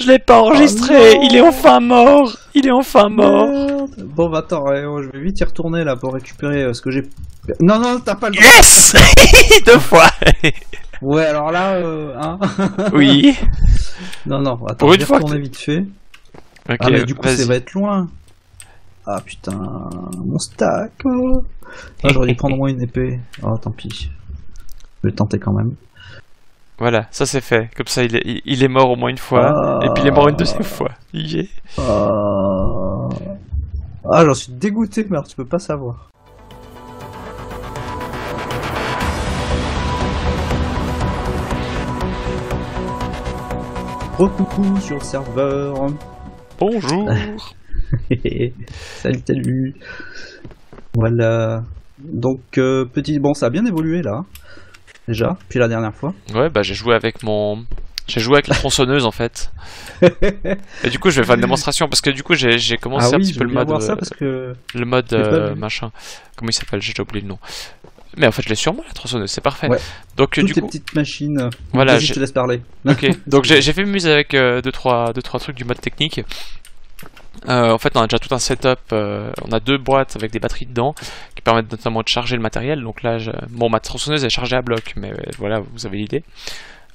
Je l'ai pas enregistré. Oh, il est enfin mort. Il est enfin mort. Merde. Bon, bah attends, je vais vite y retourner là pour récupérer ce que j'ai. Non, non, t'as pas le. Yes. Deux fois. Ouais, alors là, hein. Oui. Non, non, attends, pour une je vais retourner vite fait. Okay, ah, mais du coup, ça va être loin. Ah putain, mon stack. Ah, j'aurais dû prendre au moins une épée. Oh, tant pis. Je vais tenter quand même. Voilà, ça c'est fait. Comme ça, il est mort au moins une fois. Ah, et puis il est mort une deuxième fois. Ah, ah j'en suis dégoûté, mais alors tu peux pas savoir. Re-coucou sur le serveur. Bonjour. Salut, salut. Voilà. Donc, petit. Bon, ça a bien évolué là. Déjà, puis la dernière fois. Ouais, bah j'ai joué avec mon. J'ai joué avec la tronçonneuse en fait. Et du coup, je vais faire une démonstration parce que du coup, j'ai commencé un petit peu le mode. Voir ça parce que... Le mode machin. Comment il s'appelle? J'ai déjà oublié le nom. Mais en fait, je l'ai sûrement la tronçonneuse, c'est parfait. Ouais. Donc, toutes du tes coup... petites machines. Voilà. Je te laisse parler. Ok. Donc, j'ai fait m'amuse avec 2-3 trucs du mode technique. En fait, on a déjà tout un setup. On a deux boîtes avec des batteries dedans qui permettent notamment de charger le matériel. Donc là, bon, ma tronçonneuse est chargée à bloc, mais voilà, vous avez l'idée.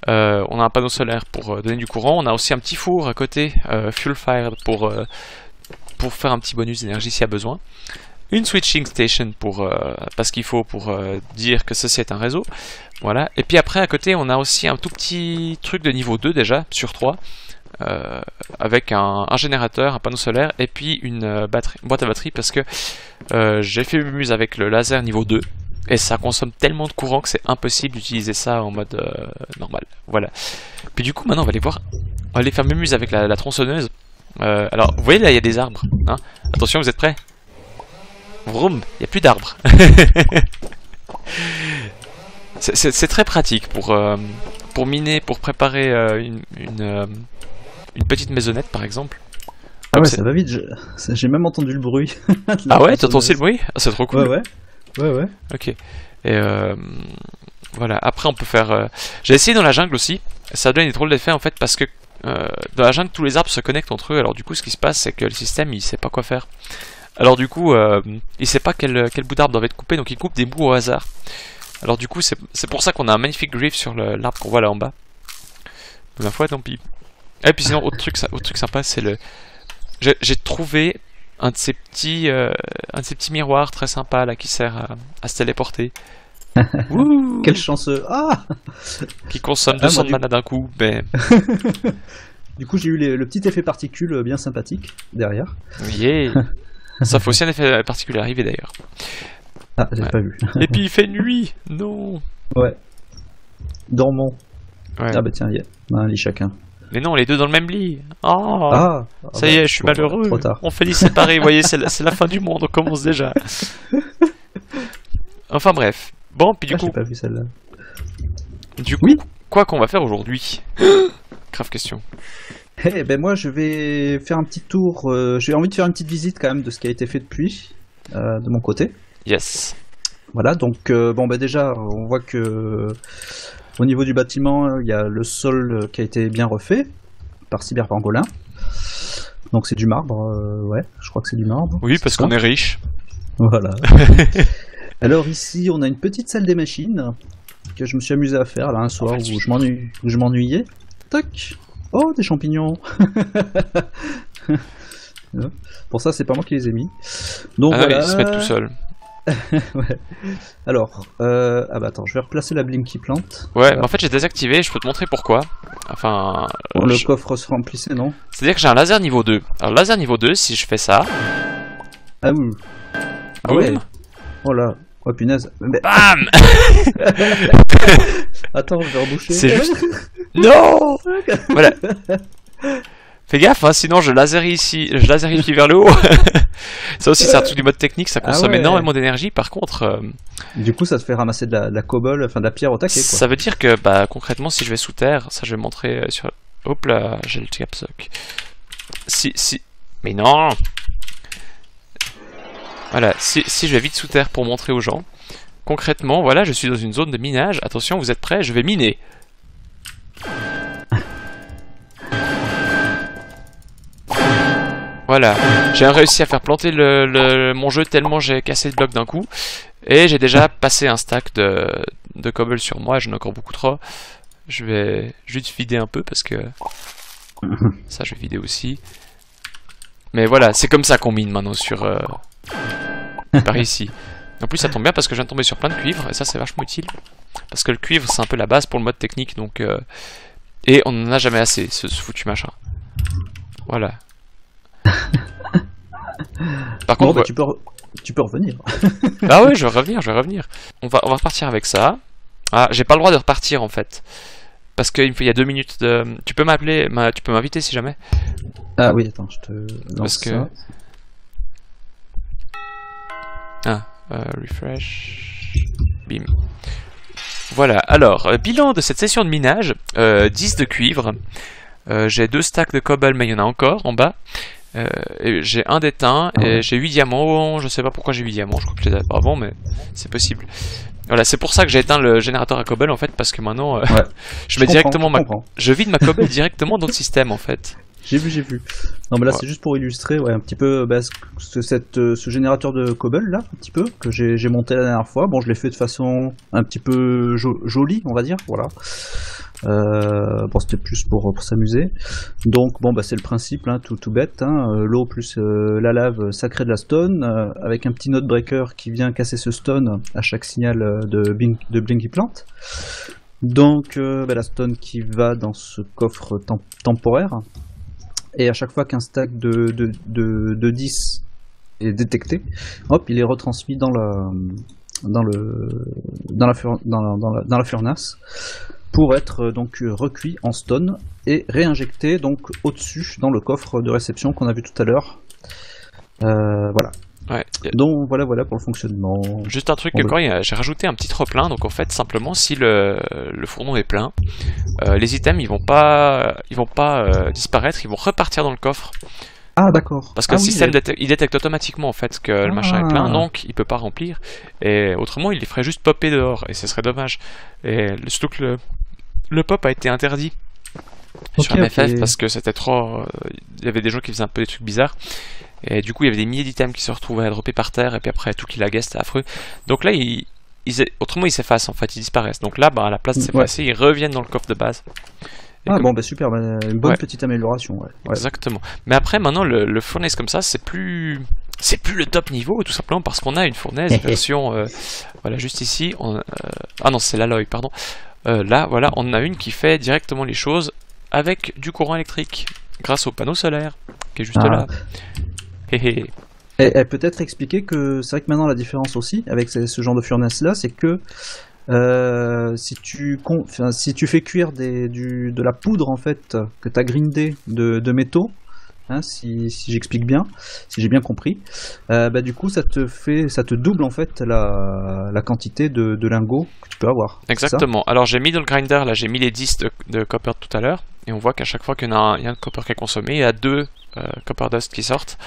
On a un panneau solaire pour donner du courant. On a aussi un petit four à côté, fuel fired, pour faire un petit bonus d'énergie s'il y a besoin. Une switching station pour parce qu'il faut pour dire que ceci est un réseau. Voilà. Et puis après, à côté, on a aussi un tout petit truc de niveau 2 déjà sur 3. Avec un générateur, un panneau solaire et puis une boîte à batterie parce que j'ai fait m'amuse avec le laser niveau 2 et ça consomme tellement de courant que c'est impossible d'utiliser ça en mode normal. Voilà. Puis du coup maintenant on va aller voir, on va aller faire m'amuse avec la tronçonneuse. Alors vous voyez là il y a des arbres. Hein, attention, vous êtes prêts? Vroom, il n'y a plus d'arbres. C'est très pratique pour miner, pour préparer une petite maisonnette par exemple. Ah ouais, ça va vite, j'ai même entendu le bruit. Ah ouais, t'as entendu le bruit? Ah, c'est trop cool. Ouais, ouais. Ouais, ouais. Ok. Et voilà, après on peut faire... J'ai essayé dans la jungle aussi, ça donne des drôles d'effets en fait parce que dans la jungle tous les arbres se connectent entre eux, alors du coup ce qui se passe c'est que le système il sait pas quoi faire. Alors du coup il sait pas quel bout d'arbre doit être coupé, donc il coupe des bouts au hasard. Alors du coup c'est pour ça qu'on a un magnifique griffe sur l'arbre qu'on voit là en bas. La fois tant pis. Et puis sinon, autre truc sympa, c'est le... J'ai trouvé un de ces petits miroirs très sympa là qui sert à se téléporter. Ouh. Quel chanceux. Ah. Qui consomme 200 de mana d'un coup. Mais... Du coup, j'ai eu le petit effet particule bien sympathique derrière. Yeah. Ça fait aussi un effet particule arriver d'ailleurs. Ah, j'ai pas vu. Et puis il fait nuit. Non. Ouais. Dormons. Ouais. Ah bah tiens, il y a un lit chacun. Mais non, les deux dans le même lit. Oh, ah, ça y est, je suis malheureux. On fait les séparer, vous voyez, c'est la fin du monde, on commence déjà. Enfin bref. Bon, puis du coup... J'ai pas vu celle-là. Du coup, oui, quoi qu'on va faire aujourd'hui? Grave question. Eh hey, ben moi, je vais faire un petit tour. J'ai envie de faire une petite visite quand même de ce qui a été fait depuis, de mon côté. Yes. Voilà, donc bon, bah déjà, on voit que... Au niveau du bâtiment, il y a le sol qui a été bien refait par CyberPangolin. Donc c'est du marbre, ouais, je crois que c'est du marbre. Oui, parce qu'on est riche. Voilà. Alors ici, on a une petite salle des machines que je me suis amusé à faire là un soir où je m'ennuyais. Tac. Oh, des champignons. Pour ça, c'est pas moi qui les ai mis. Donc voilà, ils se mettent tout seuls. Ouais. Alors, ah bah attends, je vais replacer la blim qui plante. Ouais, mais en fait j'ai désactivé, je peux te montrer pourquoi. Enfin, bon, le coffre se remplissait, non? C'est-à-dire que j'ai un laser niveau 2. Alors laser niveau 2, si je fais ça... Ah oui. Ah ouais. Oh là, oh punaise. Mais... Bam. Attends, je vais reboucher. C'est juste... Non. Voilà. Fais gaffe, hein, sinon je laserie ici, je laserifie vers le haut. Ça aussi, c'est un truc du mode technique, ça consomme énormément d'énergie. Par contre, du coup, ça te fait ramasser de la cobble, enfin de la pierre au taquet. Quoi. Ça veut dire que, bah, concrètement, si je vais sous terre, ça, je vais montrer sur. Hop là, j'ai le capsoc. Si, mais non. Voilà, si je vais vite sous terre pour montrer aux gens. Concrètement, voilà, je suis dans une zone de minage. Attention, vous êtes prêts? Je vais miner. Voilà, j'ai réussi à faire planter mon jeu tellement j'ai cassé le bloc d'un coup. Et j'ai déjà passé un stack de cobble sur moi, j'en ai encore beaucoup trop. Je vais juste vider un peu parce que... Ça je vais vider aussi. Mais voilà, c'est comme ça qu'on mine maintenant sur... par ici. En plus ça tombe bien parce que je viens de tomber sur plein de cuivre et ça c'est vachement utile. Parce que le cuivre c'est un peu la base pour le mode technique donc... Et on n'en a jamais assez, ce foutu machin. Voilà. Par contre... Bon, bah, tu peux revenir. Ah oui, je vais revenir. On va repartir avec ça. Ah, j'ai pas le droit de repartir en fait. Parce qu'il y a 2 minutes de... Tu peux m'appeler, tu peux m'inviter si jamais. Ah oui, attends, je te lance parce que... ça. Ah, refresh... Bim. Voilà, alors, bilan de cette session de minage. 10 de cuivre. J'ai 2 stacks de cobble, mais il y en a encore en bas. J'ai 1 d'étain et j'ai 8 diamants. Je sais pas pourquoi j'ai 8 diamants, je crois que je les avais pas avant, mais c'est possible. Voilà, c'est pour ça que j'ai éteint le générateur à cobble en fait, parce que maintenant ouais, je vide ma cobble directement dans le système en fait. J'ai vu. Non, mais là, ouais, c'est juste pour illustrer un petit peu ce générateur de cobble là, un petit peu, que j'ai monté la dernière fois. Bon, je l'ai fait de façon un petit peu jolie, on va dire, voilà. Bon, c'était plus pour s'amuser. Donc, bon, c'est le principe, hein, tout bête. Hein, l'eau plus la lave, ça crée de la stone, avec un petit node breaker qui vient casser ce stone à chaque signal de Blinky Plant. Donc, la stone qui va dans ce coffre temporaire. Et à chaque fois qu'un stack de 10 est détecté, hop, il est retransmis dans la furnace pour être donc recuit en stone et réinjecté donc au-dessus dans le coffre de réception qu'on a vu tout à l'heure. Voilà. Ouais. Donc voilà pour le fonctionnement. Juste un truc j'ai rajouté un petit trop-plein, donc en fait simplement si le fourneau est plein, les items ils vont pas disparaître, ils vont repartir dans le coffre. Ah d'accord. Parce que le système il détecte automatiquement en fait que le machin est plein, donc il peut pas remplir. Et autrement il les ferait juste popper dehors et ce serait dommage. Et surtout que le pop a été interdit sur MFF parce que c'était trop. Il y avait des gens qui faisaient un peu des trucs bizarres. Et du coup, il y avait des milliers d'items qui se retrouvaient à dropper par terre, et puis après, tout qui laguait, c'était affreux. Donc là, autrement, ils s'effacent, en fait, ils disparaissent. Donc là, à la place de s'effacer, ils reviennent dans le coffre de base. Et super, une bonne petite amélioration. Ouais. Exactement. Mais après, maintenant, le fournaise comme ça, c'est plus le top niveau, tout simplement parce qu'on a une fournaise version... voilà, juste ici. Ah non, c'est l'alloy, pardon. Là, voilà, on en a une qui fait directement les choses avec du courant électrique, grâce au panneau solaire, qui est juste là. Et peut-être expliquer que c'est vrai que maintenant la différence aussi avec ce genre de furnace là, c'est que si tu fais cuire de la poudre en fait que tu as grindé de métaux, hein, si j'explique bien, si j'ai bien compris, du coup ça te double en fait la quantité de lingots que tu peux avoir. Exactement. Alors j'ai mis dans le grinder là, j'ai mis les 10 de copper tout à l'heure et on voit qu'à chaque fois qu'il y en a un copper qui est consommé, il y a 2 copper dust qui sortent.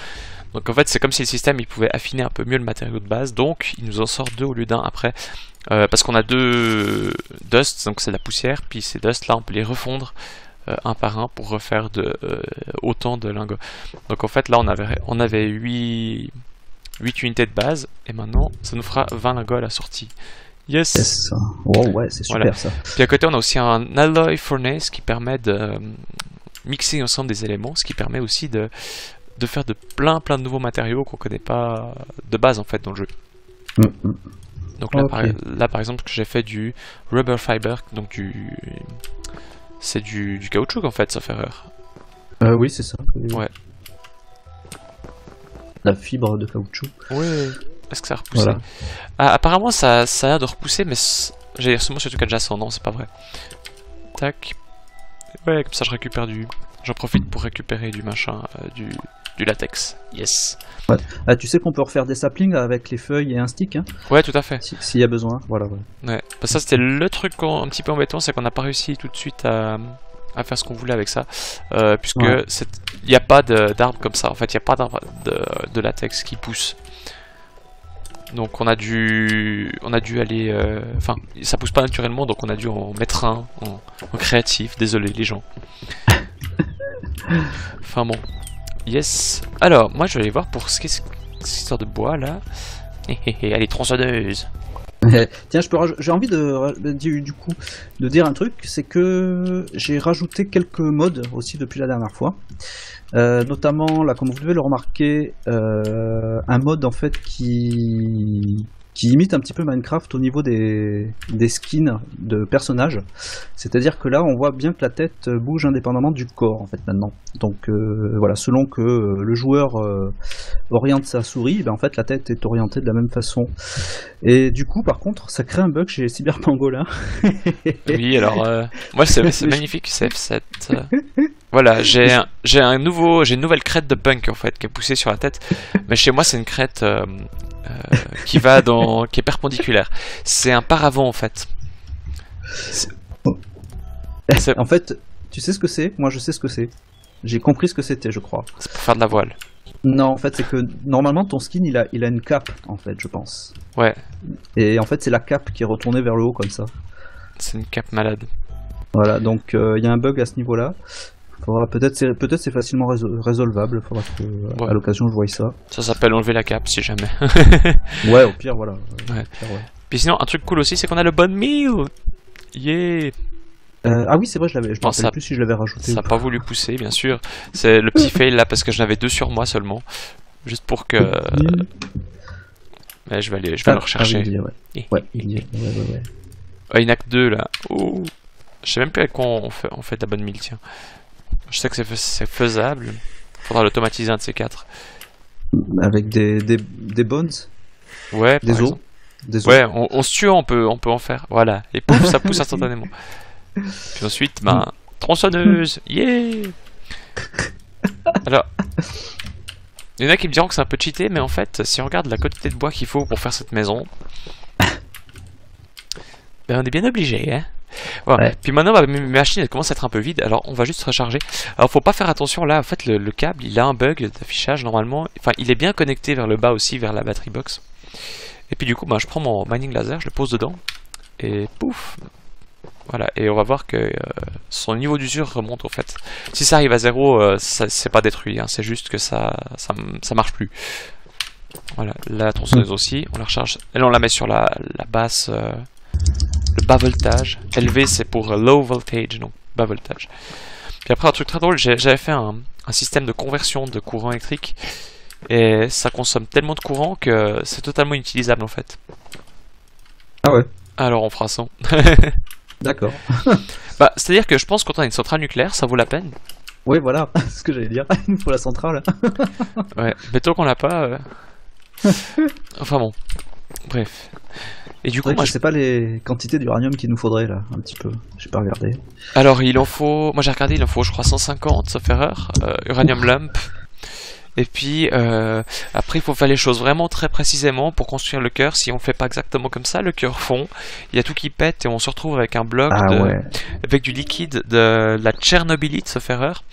Donc en fait c'est comme si le système il pouvait affiner un peu mieux le matériau de base, donc il nous en sort 2 au lieu d'un après, parce qu'on a 2 dust, donc c'est de la poussière, puis ces dust là on peut les refondre un par un pour refaire autant de lingots. Donc en fait là on avait 8 unités de base et maintenant ça nous fera 20 lingots à la sortie. Yes. Wow, ouais, c'est super ça. Puis à côté on a aussi un alloy furnace qui permet de mixer ensemble des éléments, ce qui permet aussi de faire de plein de nouveaux matériaux qu'on connaît pas de base en fait dans le jeu. Donc là, par exemple j'ai fait du rubber fiber, donc c'est du caoutchouc en fait, sauf erreur. Oui c'est ça. Ouais. La fibre de caoutchouc. Ouais. Est-ce que ça a repoussé? Ah, apparemment ça a l'air de repousser, mais j'ai seulement ce truc adjacent, non c'est pas vrai. Tac. Ouais, comme ça je récupère J'en profite pour récupérer du machin, du latex. Yes. Ouais. Ah, tu sais qu'on peut refaire des saplings avec les feuilles et un stick, hein? Ouais, tout à fait. S'il y a besoin, voilà. Ouais. Bah, ça, c'était le truc un petit peu embêtant, c'est qu'on n'a pas réussi tout de suite à faire ce qu'on voulait avec ça, puisque il n'y a pas d'arbre comme ça. En fait, il n'y a pas d'arbre de latex qui pousse. Donc on a dû aller... Enfin, ça pousse pas naturellement, donc on a dû en mettre un en créatif. Désolé, les gens. Enfin bon. Yes. Alors, moi, je vais aller voir pour ce qui est cette histoire de bois, là. Allez, tronçonneuse. Tiens, j'ai envie de, du coup, de dire un truc, c'est que j'ai rajouté quelques mods aussi depuis la dernière fois. Notamment, là, comme vous pouvez le remarquer, un mod, en fait, qui imite un petit peu Minecraft au niveau des skins de personnages. C'est-à-dire que là, on voit bien que la tête bouge indépendamment du corps, en fait, maintenant. Donc, voilà, selon que le joueur oriente sa souris, ben, en fait, la tête est orientée de la même façon. Et du coup, par contre, ça crée un bug chez CyberPangolin. Oui, alors, moi, c'est magnifique, CF7. Voilà, j'ai une nouvelle crête de punk, en fait, qui est poussée sur la tête. Mais chez moi, c'est une crête... qui est perpendiculaire. C'est un paravent en fait. En fait, tu sais ce que c'est? Moi je sais ce que c'est. J'ai compris ce que c'était, je crois. C'est pour faire de la voile. Non, en fait, c'est que normalement ton skin il a une cape en fait, je pense. Ouais. Et en fait, c'est la cape qui est retournée vers le haut comme ça. C'est une cape malade. Voilà, donc il y a un bug à ce niveau-là. Peut-être c'est facilement résolvable. Faudra que, ouais, à l'occasion, je voie ça. Ça s'appelle enlever la cape, si jamais. Ouais, au pire, voilà. Ouais. Au pire, ouais. Puis sinon, un truc cool aussi, c'est qu'on a le bon meal. Yeah. Ah oui, c'est vrai, je l'avais. Je ne sais plus si je l'avais rajouté. Ça n'a pas voulu pousser, bien sûr. C'est le petit fail là parce que j'en avais deux sur moi seulement, juste pour que. Ouais, je vais le rechercher. Ouais. Ah, une acte 2 là. Oh. Je sais même plus à quoi on fait de la bonne meal, tiens. Je sais que c'est faisable. Faudra l'automatiser un de ces quatre. Avec des bones. Ouais. Des os. Ouais. On se tue, on peut en faire. Voilà. Et pouf, ça pousse instantanément. Puis ensuite, ben tronçonneuse. Yeah. Alors, il y en a qui me diront que c'est un peu cheaté, mais en fait, si on regarde la quantité de bois qu'il faut pour faire cette maison, ben on est bien obligé, hein. Voilà. Ouais. Puis maintenant ma machine elle commence à être un peu vide, alors on va juste recharger. Alors faut pas faire attention là, en fait le câble il a un bug d'affichage normalement, enfin il est bien connecté vers le bas aussi, vers la batterie box. Et puis du coup bah, je prends mon mining laser, je le pose dedans, et pouf. Voilà, et on va voir que son niveau d'usure remonte en fait. Si ça arrive à zéro, c'est pas détruit, hein, c'est juste que ça marche plus. Voilà, la tronçonneuse aussi, on la recharge, et là on la met sur la basse... le bas voltage, LV c'est pour low voltage, donc bas voltage. Puis après un truc très drôle, j'avais fait un système de conversion de courant électrique et ça consomme tellement de courant que c'est totalement inutilisable en fait. Ah ouais? Alors on fera ça. D'accord. Bah, c'est-à-dire que je pense que quand on a une centrale nucléaire, ça vaut la peine. Oui voilà, c'est ce que j'allais dire, il nous faut la centrale. Ouais, mais tant qu'on l'a pas... Enfin bon, bref. Et du coup, moi, je sais pas les quantités d'uranium qu'il nous faudrait là, un petit peu. J'ai pas regardé. Alors, il en faut. Moi, j'ai regardé, il en faut, je crois, 150, sauf erreur. Uranium lump. Et puis, après, il faut faire les choses vraiment très précisément pour construire le cœur. Si on le fait pas exactement comme ça, le cœur fond. Il y a tout qui pète et on se retrouve avec un bloc avec du liquide de la Tchernobylite, sauf erreur,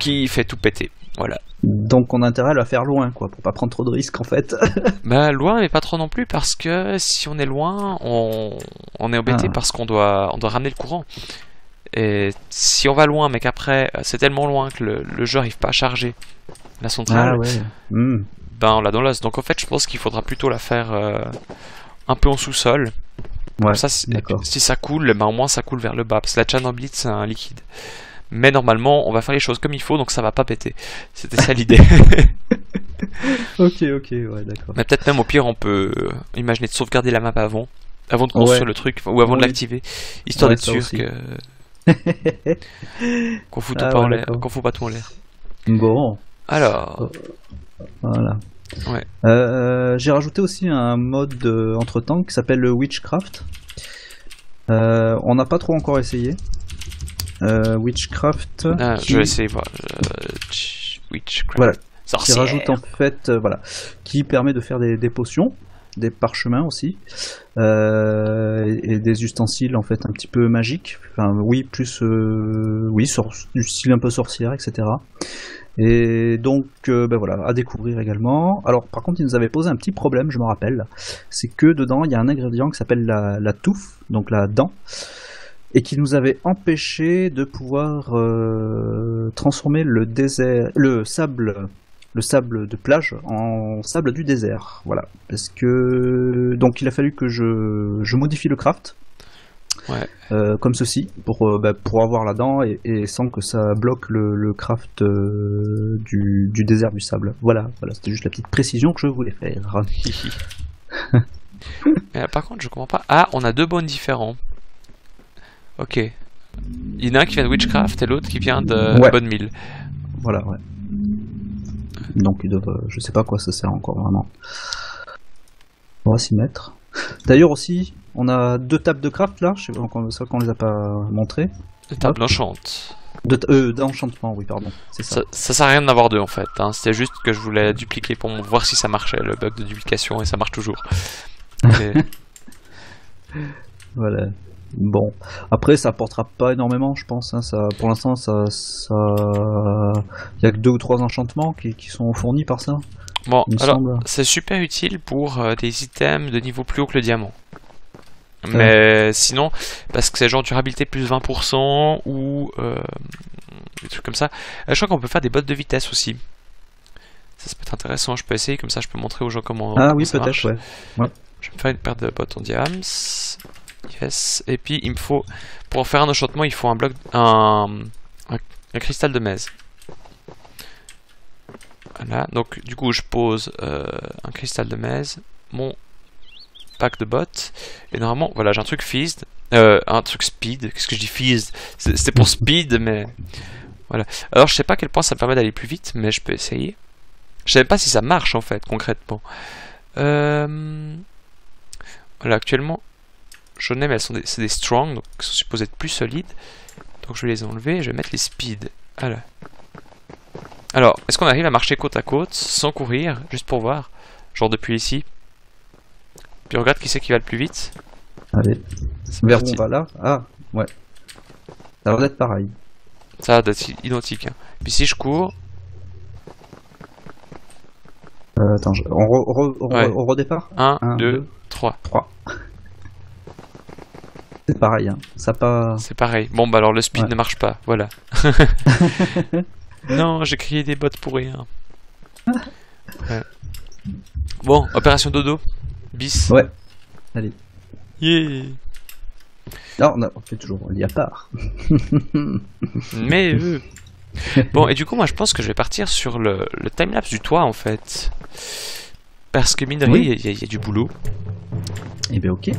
qui fait tout péter. Voilà. Donc on a intérêt à la faire loin, quoi, pour pas prendre trop de risques en fait. Bah loin, mais pas trop non plus, parce que si on est loin, on est embêté parce qu'on doit ramener le courant. Et si on va loin, mais qu'après c'est tellement loin que le jeu n'arrive pas à charger la centrale, ben on la dans l'os. Donc en fait, je pense qu'il faudra plutôt la faire un peu en sous-sol. Ouais, ça, si ça coule, ben au moins ça coule vers le bas, parce que la Tchernobylite c'est un liquide. Mais normalement, on va faire les choses comme il faut, donc ça va pas péter. C'était ça l'idée. ok, ouais, d'accord. Mais peut-être même au pire, on peut imaginer de sauvegarder la map avant de construire le truc, ou avant de l'activer, histoire d'être sûr que... qu'on fout, fout pas tout en l'air. Bon. Alors... Voilà. Ouais. J'ai rajouté aussi un mode entre-temps qui s'appelle le Witchcraft. On n'a pas trop encore essayé. Witchcraft. Ah, qui... Je vais essayer. Witchcraft. Voilà. Sorcière. Qui rajoute en fait, voilà, qui permet de faire des potions, des parchemins aussi, et des ustensiles en fait un petit peu magiques. Enfin, oui, plus du style un peu sorcière, etc. Et donc, ben voilà, à découvrir également. Alors, par contre, ils nous avaient posé un petit problème, je me rappelle, c'est que dedans, il y a un ingrédient qui s'appelle la touffe, donc la dent. et qui nous avait empêché de pouvoir transformer le désert, le sable de plage en sable du désert. Voilà, parce que donc il a fallu que je modifie le craft. Ouais. Comme ceci, pour avoir la dent et sans que ça bloque le craft du désert du sable. Voilà, c'était juste la petite précision que je voulais faire. Mais là, par contre, je comprends pas. Ah, on a deux bones différents. Ok. Il y en a un qui vient de Witchcraft et l'autre qui vient de Bonne Mille. Voilà, ouais. Donc, je sais pas à quoi ça sert encore vraiment. On va s'y mettre. D'ailleurs aussi, on a deux tables de craft là, je sais pas qu'on les a pas montrées. Deux tables d'enchantement, oui pardon. Ça sert à rien d'avoir deux en fait, hein. C'était juste que je voulais dupliquer pour voir si ça marchait, le bug de duplication, et ça marche toujours. Mais... voilà. Bon, après ça apportera pas énormément je pense, hein. Ça, pour l'instant il n'y a que deux ou trois enchantements qui sont fournis par ça. Bon, alors, c'est super utile pour des items de niveau plus haut que le diamant. Mais sinon, parce que c'est genre durabilité plus 20% ou des trucs comme ça. Je crois qu'on peut faire des bottes de vitesse aussi. Ça peut être intéressant, je peux essayer, comme ça je peux montrer aux gens comment, comment ça marche. Ah oui, peut-être, ouais. Je vais me faire une paire de bottes en diams. Yes. Et puis, il me faut, pour faire un enchantement, il faut un bloc, un cristal de mèze. Voilà, donc du coup je pose un cristal de mèze, mon pack de bottes, et normalement, voilà, j'ai un truc fizzed, un truc speed, qu'est-ce que je dis fizzed? C'était pour speed, mais voilà. Alors je sais pas à quel point ça me permet d'aller plus vite, mais je peux essayer. Je sais même pas si ça marche en fait, concrètement. Voilà, actuellement, j'en ai, mais elles sont des strong, donc elles sont supposées être plus solides. Donc je vais les enlever, et je vais mettre les speed. Voilà. Alors, est-ce qu'on arrive à marcher côte à côte, sans courir, juste pour voir? Genre depuis ici. Puis regarde qui c'est qui va le plus vite. Allez, vers où on va là? Ah, ouais. Ça va être pareil. Ça va être identique. Hein. Puis si je cours... attends, on redépart. 1, 2, 3. 3. C'est pareil, hein. Ça pas... C'est pareil. Bon, bah alors le speed ne marche pas, voilà. Non, j'ai crié des bottes pour rien. Ouais. Bon, opération dodo. Bis. Ouais. Allez. Yeah. Non, on fait toujours on lit à part. Mais bon, et du coup, moi, je pense que je vais partir sur le timelapse du toit, en fait. Parce que mine de rien, il y a du boulot. Eh bien, ok.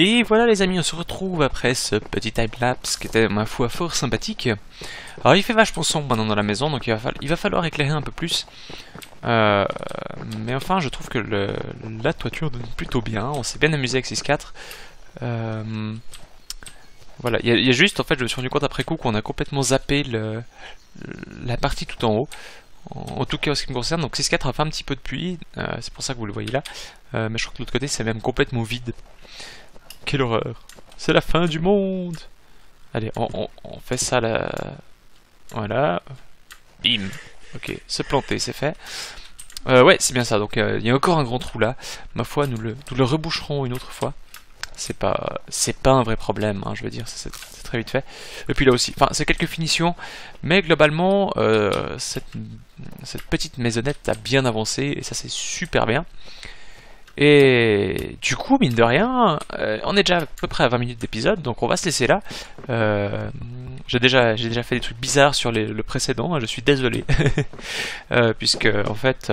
Et voilà les amis, on se retrouve après ce petit timelapse qui était ma foi fort sympathique. Alors il fait vachement sombre maintenant dans la maison, donc il va falloir éclairer un peu plus. Mais enfin je trouve que la toiture donne plutôt bien, on s'est bien amusé avec 6-4. Voilà, il y a juste en fait je me suis rendu compte après coup qu'on a complètement zappé la partie tout en haut. En tout cas en ce qui me concerne, donc 6-4 a fait un petit peu de pluie, c'est pour ça que vous le voyez là. Mais je crois que de l'autre côté c'est même complètement vide. Quelle horreur! C'est la fin du monde! Allez, on fait ça là. Voilà. Bim! Ok, se planter, c'est fait. Ouais, c'est bien ça, donc il y a encore un grand trou là. Ma foi, nous le reboucherons une autre fois. C'est pas un vrai problème, hein, je veux dire, c'est très vite fait. Et puis là aussi, enfin, c'est quelques finitions, mais globalement, cette petite maisonnette a bien avancé, et ça c'est super bien. Et du coup, mine de rien, on est déjà à peu près à 20 minutes d'épisode, donc on va se laisser là. J'ai déjà fait des trucs bizarres sur le précédent, hein, je suis désolé. Puisque, en fait,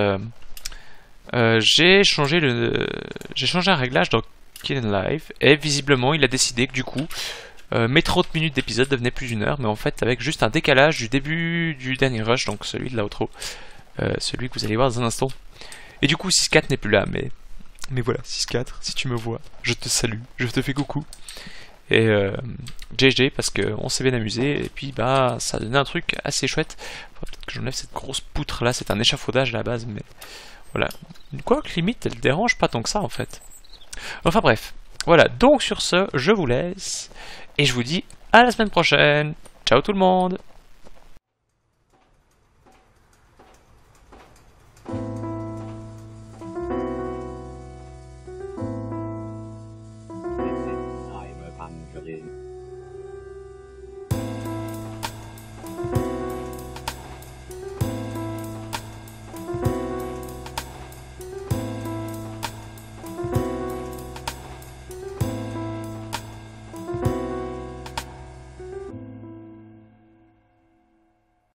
j'ai changé un réglage dans Kdenlive, et visiblement, il a décidé que du coup, mes 30 minutes d'épisode devenaient plus d'une heure, mais en fait, avec juste un décalage du début du dernier rush, donc celui de l'outro, celui que vous allez voir dans un instant. Et du coup, 6-4 n'est plus là, mais voilà, 6-4, si tu me vois, je te salue, je te fais coucou. Et GG, parce qu'on s'est bien amusé, et puis bah ça a donné un truc assez chouette. Faudrait peut-être que j'enlève cette grosse poutre là, c'est un échafaudage à la base, mais voilà. Quoique limite, elle dérange pas tant que ça en fait. Enfin bref, voilà, donc sur ce, je vous laisse, et je vous dis à la semaine prochaine. Ciao tout le monde!